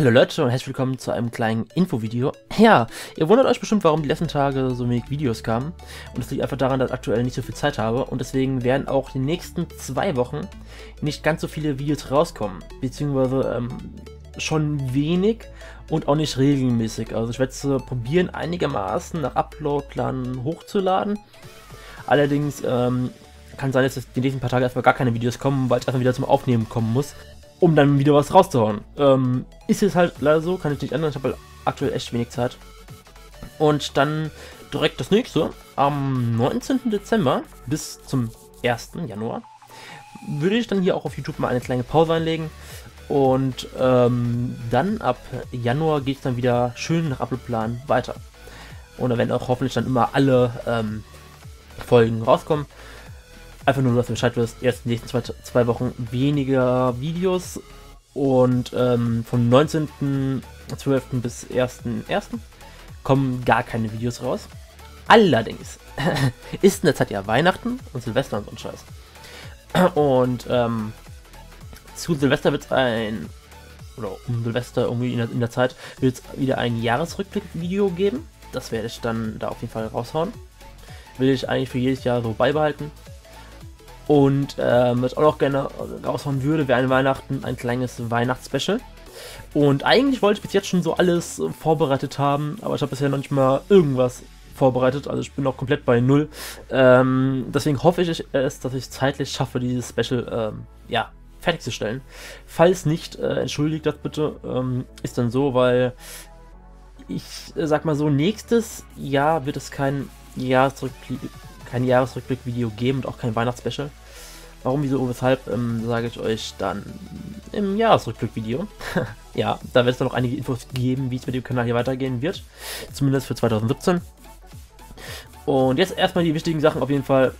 Hallo Leute und herzlich willkommen zu einem kleinen Infovideo. Ja, ihr wundert euch bestimmt, warum die letzten Tage so wenig Videos kamen. Und das liegt einfach daran, dass ich aktuell nicht so viel Zeit habe. Und deswegen werden auch die nächsten 2 Wochen nicht ganz so viele Videos rauskommen. Beziehungsweise schon wenig und auch nicht regelmäßig. Also ich werde es probieren, einigermaßen nach Uploadplan hochzuladen. Allerdings kann sein, dass die nächsten paar Tage erstmal gar keine Videos kommen, weil ich erstmal wieder zum Aufnehmen kommen muss, um dann wieder was rauszuhauen. Ist jetzt halt leider so, kann ich nicht ändern, ich habe halt aktuell echt wenig Zeit. Und dann direkt das nächste, am 19. Dezember bis zum 1. Januar, würde ich dann hier auch auf YouTube mal eine kleine Pause einlegen. Und dann ab Januar geht es dann wieder schön nach Uploadplan weiter. Und da werden auch hoffentlich dann immer alle Folgen rauskommen. Einfach nur, dass du Bescheid wirst, erst in den nächsten zwei Wochen weniger Videos und vom 19.12. bis 1.1. kommen gar keine Videos raus. Allerdings ist in der Zeit ja Weihnachten und Silvester und so ein Scheiß. Und zu Silvester wird es wieder ein Jahresrückblick-Video geben. Das werde ich dann da auf jeden Fall raushauen. Will ich eigentlich für jedes Jahr so beibehalten. Und was ich auch noch gerne raushauen würde, wäre an Weihnachten ein kleines Weihnachtsspecial. Und eigentlich wollte ich bis jetzt schon so alles vorbereitet haben, aber ich habe bisher noch nicht mal irgendwas vorbereitet, also ich bin noch komplett bei Null. Deswegen hoffe ich es, dass ich zeitlich schaffe, dieses Special ja, fertigzustellen. Falls nicht, entschuldigt das bitte, ist dann so, weil ich sag mal so, nächstes Jahr wird es kein Jahresrückblick-Video geben und auch kein Weihnachtsspecial. Warum, wieso, weshalb, sage ich euch dann im Jahresrückblick-Video. Ja, da wird es dann noch einige Infos geben, wie es mit dem Kanal hier weitergehen wird. Zumindest für 2017. Und jetzt erstmal die wichtigen Sachen auf jeden Fall.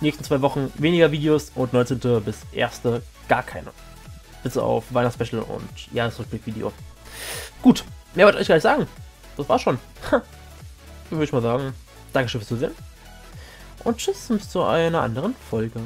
Nächsten 2 Wochen weniger Videos und 19. bis 1. gar keine. Bis auf Weihnachtsspecial und Jahresrückblick-Video. Gut, mehr wollte ich euch gar nicht sagen. Das war's schon. Würde ich mal sagen, Dankeschön fürs Zusehen. Und tschüss, bis zu einer anderen Folge.